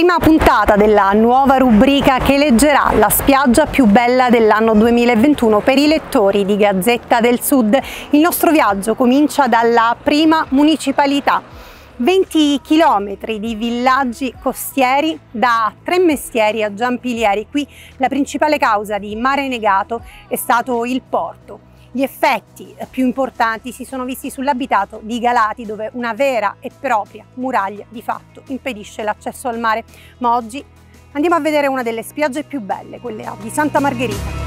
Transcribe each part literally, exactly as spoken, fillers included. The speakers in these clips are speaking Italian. prima puntata della nuova rubrica che leggerà la spiaggia più bella dell'anno duemilaventuno per i lettori di Gazzetta del Sud. Il nostro viaggio comincia dalla prima municipalità, venti chilometri di villaggi costieri da Tremestieri a Giampilieri. Qui la principale causa di mare negato è stato il porto. Gli effetti più importanti si sono visti sull'abitato di Galati, dove una vera e propria muraglia di fatto impedisce l'accesso al mare. Ma oggi andiamo a vedere una delle spiagge più belle, quella di Santa Margherita.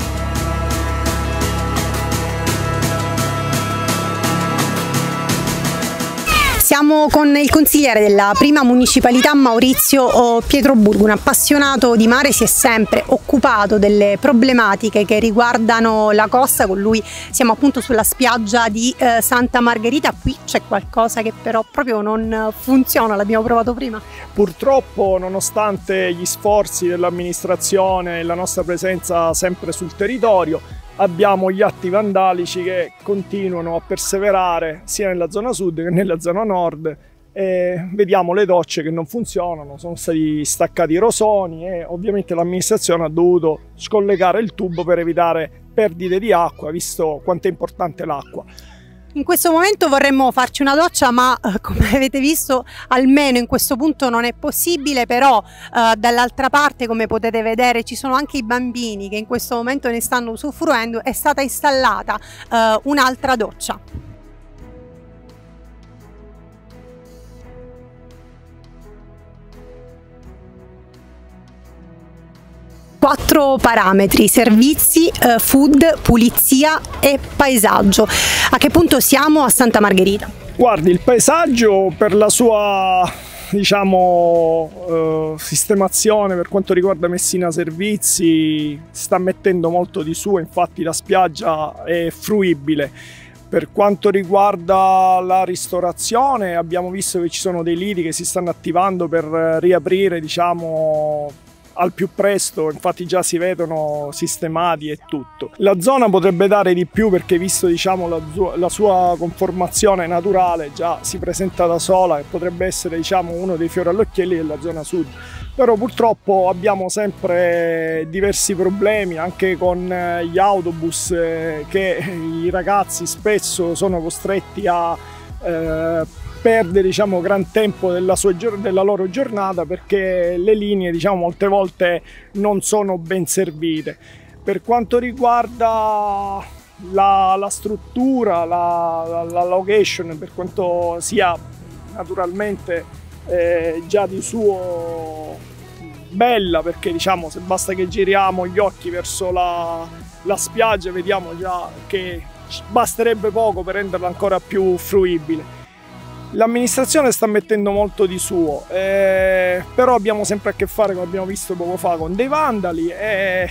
Siamo con il consigliere della prima municipalità, Maurizio Pietroburgo, un appassionato di mare, si è sempre occupato delle problematiche che riguardano la costa. Con lui siamo appunto sulla spiaggia di eh, Santa Margherita. Qui c'è qualcosa che però proprio non funziona, l'abbiamo provato prima. Purtroppo, nonostante gli sforzi dell'amministrazione e la nostra presenza sempre sul territorio, abbiamo gli atti vandalici che continuano a perseverare sia nella zona sud che nella zona nord. E vediamo le docce che non funzionano, sono stati staccati i rosoni e ovviamente l'amministrazione ha dovuto scollegare il tubo per evitare perdite di acqua, visto quanto è importante l'acqua. In questo momento vorremmo farci una doccia, ma come avete visto almeno in questo punto non è possibile. Però eh, dall'altra parte, come potete vedere, ci sono anche i bambini che in questo momento ne stanno usufruendo. È stata installata eh, un'altra doccia. Quattro parametri: servizi, eh, food, pulizia e paesaggio. A che punto siamo a Santa Margherita? Guardi, il paesaggio, per la sua diciamo eh, sistemazione per quanto riguarda Messina Servizi, sta mettendo molto di suo, infatti la spiaggia è fruibile. Per quanto riguarda la ristorazione, abbiamo visto che ci sono dei lidi che si stanno attivando per riaprire diciamo al più presto, infatti già si vedono sistemati e tutto. La zona potrebbe dare di più, perché visto diciamo, la, la sua conformazione naturale, già si presenta da sola e potrebbe essere diciamo, uno dei fiori all'occhiello della zona sud. Però purtroppo abbiamo sempre diversi problemi anche con gli autobus, che i ragazzi spesso sono costretti a eh, perde diciamo, gran tempo della, sua, della loro giornata, perché le linee diciamo, molte volte non sono ben servite. Per quanto riguarda la, la struttura, la, la location, per quanto sia naturalmente eh, già di suo bella, perché diciamo, se basta che giriamo gli occhi verso la, la spiaggia vediamo già che basterebbe poco per renderla ancora più fruibile. L'amministrazione sta mettendo molto di suo, eh, però abbiamo sempre a che fare, come abbiamo visto poco fa, con dei vandali, e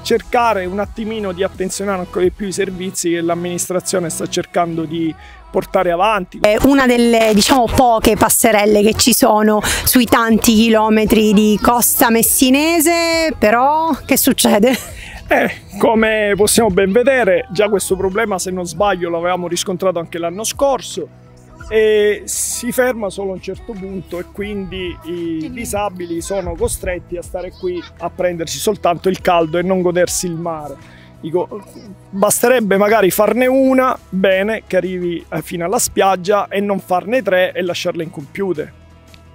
cercare un attimino di attenzionare ancora di più i servizi che l'amministrazione sta cercando di portare avanti. È una delle diciamo, poche passerelle che ci sono sui tanti chilometri di costa messinese, però che succede? Eh, come possiamo ben vedere, già questo problema, se non sbaglio, l'avevamo riscontrato anche l'anno scorso. E si ferma solo a un certo punto, e quindi i disabili sono costretti a stare qui a prendersi soltanto il caldo e non godersi il mare. Dico, basterebbe magari farne una bene che arrivi fino alla spiaggia e non farne tre e lasciarle incompiute.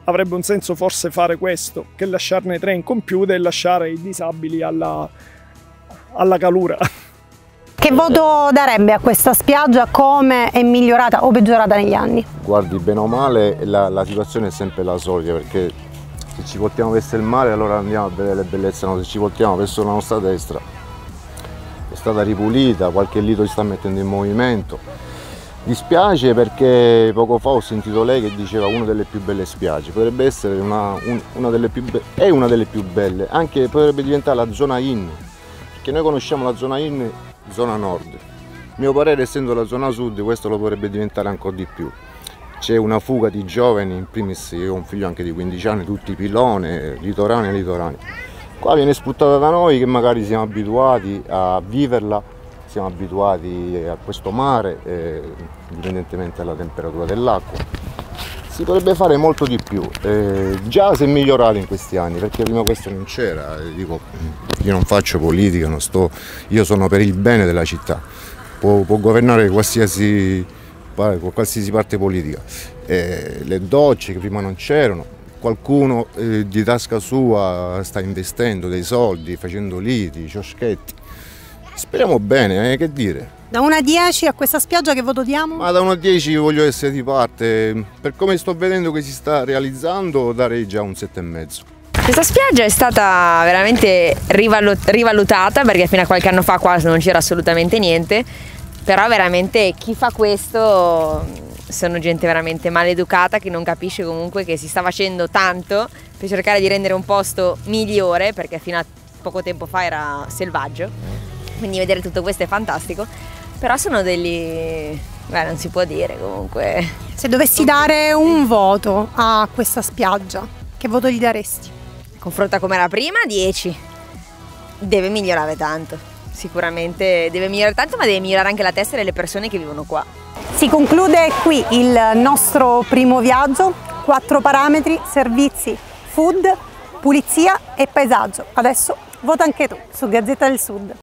Avrebbe un senso forse fare questo, che lasciarne tre incompiute e lasciare i disabili alla, alla calura. Che voto darebbe a questa spiaggia? Come è migliorata o peggiorata negli anni? Guardi, bene o male la, la situazione è sempre la solita, perché se ci voltiamo verso il mare allora andiamo a vedere le bellezze, no, se ci voltiamo verso la nostra destra è stata ripulita, qualche lido si sta mettendo in movimento. Dispiace, perché poco fa ho sentito lei che diceva una delle più belle spiagge, potrebbe essere una, un, una delle più belle, è una delle più belle, anche potrebbe diventare la zona in, perché noi conosciamo la zona in zona nord. A mio parere, essendo la zona sud, questo lo potrebbe diventare ancora di più. C'è una fuga di giovani, in primis io ho un figlio anche di quindici anni, tutti pilone, litorani e litorani. Qua viene sfruttata da noi che magari siamo abituati a viverla, siamo abituati a questo mare, eh, indipendentemente dalla temperatura dell'acqua. Si potrebbe fare molto di più, eh, già si è migliorato in questi anni, perché prima questo non c'era. Dico, io non faccio politica, non sto, io sono per il bene della città, può, può governare qualsiasi, qualsiasi parte politica. Eh, le docce che prima non c'erano, qualcuno eh, di tasca sua sta investendo dei soldi, facendo liti, cioschetti, speriamo bene, eh, che dire. Da uno a dieci a questa spiaggia che voto diamo? Ma da uno a dieci voglio essere di parte, per come sto vedendo che si sta realizzando darei già un sette e mezzo. Questa spiaggia è stata veramente rivalutata, perché fino a qualche anno fa qua non c'era assolutamente niente, però veramente chi fa questo sono gente veramente maleducata che non capisce comunque che si sta facendo tanto per cercare di rendere un posto migliore, perché fino a poco tempo fa era selvaggio. Quindi vedere tutto questo è fantastico, però sono degli... beh, non si può dire comunque. Se dovessi dare un voto a questa spiaggia, che voto gli daresti? Confronta come era prima, dieci. Deve migliorare tanto, sicuramente deve migliorare tanto, ma deve migliorare anche la testa delle persone che vivono qua. Si conclude qui il nostro primo viaggio, quattro parametri, servizi, food, pulizia e paesaggio. Adesso vota anche tu su Gazzetta del Sud.